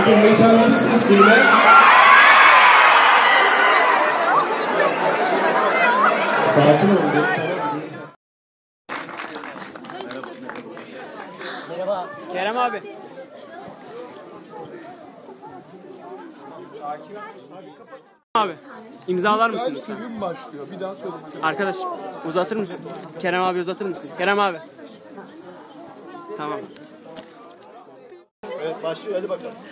Bugün heyecanlısınız değil mi? Sakin olun. Merhaba. Kerem abi. Sakin abi. İmzalar mısın lütfen? Başlıyor. Bir daha söyle. Arkadaş uzatır mısın? Kerem abi uzatır mısın? Kerem abi. Tamam. Evet başlıyor hadi bakalım.